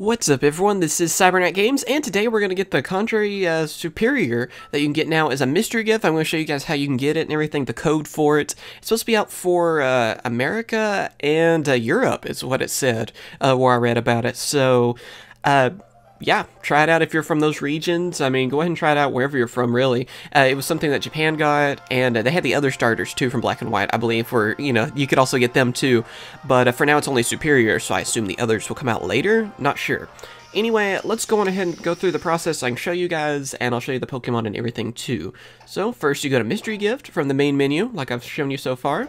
What's up everyone, this is CyberKnight Games, and today we're going to get the Contrary Superior that you can get now as a mystery gift. I'm going to show you guys how you can get it and everything, the code for it. It's supposed to be out for America and Europe is what it said, where I read about it. So, yeah, try it out if you're from those regions. I mean, go ahead and try it out wherever you're from, really. It was something that Japan got, and they had the other starters, too, from Black and White, I believe, where, you know, you could also get them, too. But for now, it's only Superior, so I assume the others will come out later? Not sure. Anyway, let's go on ahead and go through the process. I can show you guys, and I'll show you the Pokemon and everything, too. So, first you go to Mystery Gift from the main menu, like I've shown you so far.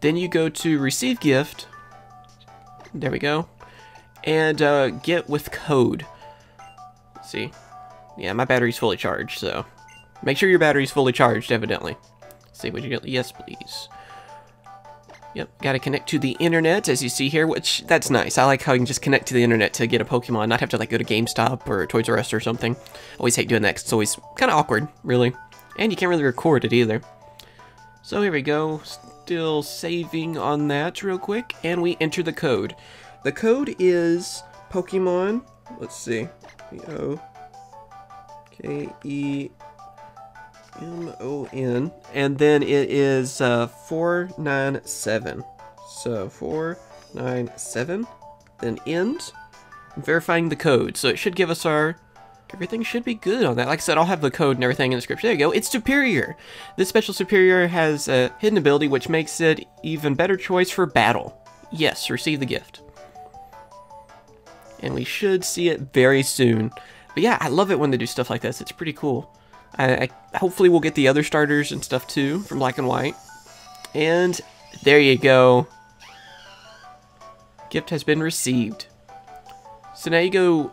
Then you go to Receive Gift. There we go. And get with code. Let's see, yeah, my battery's fully charged, so make sure your battery's fully charged, evidently. Let's see, would you get? Yes, please. Yep, gotta connect to the internet, as you see here, which that's nice. I like how you can just connect to the internet to get a Pokemon, not have to like go to GameStop or Toys R Us or something. Always hate doing that, 'cause it's always kind of awkward, really, and you can't really record it either. So here we go, still saving on that real quick, and we enter the code. The code is Pokemon, let's see, P-O-K-E-M-O-N, and then it is 497. So 497, then end, I'm verifying the code. So it should give us our, everything should be good on that. Like I said, I'll have the code and everything in the description. There you go, it's Superior. This special Superior has a hidden ability, which makes it even better choice for battle. Yes, receive the gift. And we should see it very soon. But yeah, I love it when they do stuff like this. It's pretty cool. I hopefully we'll get the other starters and stuff too from Black and White. And there you go. Gift has been received. So now you go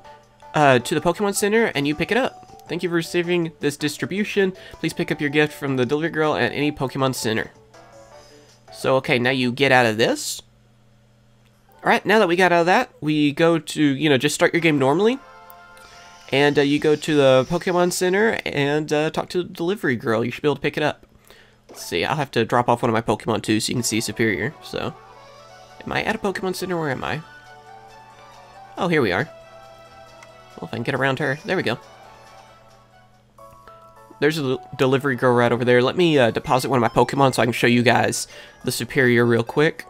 to the Pokemon Center and you pick it up. Thank you for receiving this distribution. Please pick up your gift from the delivery girl at any Pokemon Center. So okay, now you get out of this. Alright, now that we got out of that, we go to, you know, just start your game normally. And you go to the Pokemon Center and talk to the delivery girl. You should be able to pick it up. Let's see, I'll have to drop off one of my Pokemon too so you can see Superior. So, am I at a Pokemon Center? Where am I? Oh, here we are. Well, if I can get around her. There we go. There's a delivery girl right over there. Let me deposit one of my Pokemon so I can show you guys the Superior real quick.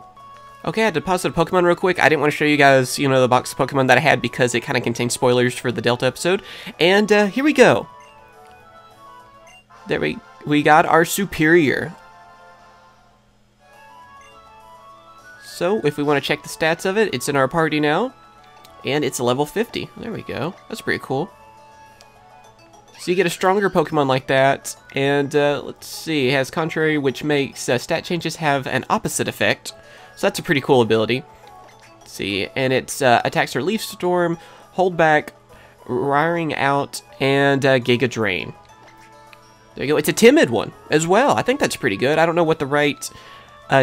Okay, I deposited a Pokemon real quick. I didn't want to show you guys, you know, the box of Pokemon that I had because it kind of contained spoilers for the Delta episode. And here we go. There we got our Superior. So if we want to check the stats of it, it's in our party now. And it's level 50. There we go. That's pretty cool. So you get a stronger Pokemon like that. And let's see, it has Contrary, which makes stat changes have an opposite effect. So that's a pretty cool ability. Let's see, and it's attacks are Leaf Storm, Hold Back, Wring Out, and Giga Drain. There you go. It's a Timid one as well. I think that's pretty good. I don't know what the right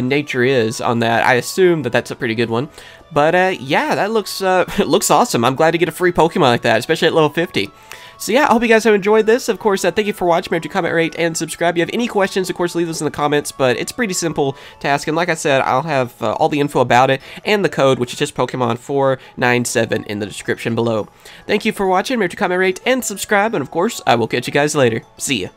nature is on that. I assume that that's a pretty good one. But yeah, that looks it looks awesome. I'm glad to get a free Pokemon like that, especially at level 50. So yeah, I hope you guys have enjoyed this. Of course, thank you for watching. Remember to comment, rate, and subscribe. If you have any questions, of course, leave those in the comments, but it's pretty simple to ask. And like I said, I'll have all the info about it and the code, which is just POKEMON497 in the description below. Thank you for watching. Remember to comment, rate, and subscribe. And of course, I will catch you guys later. See ya.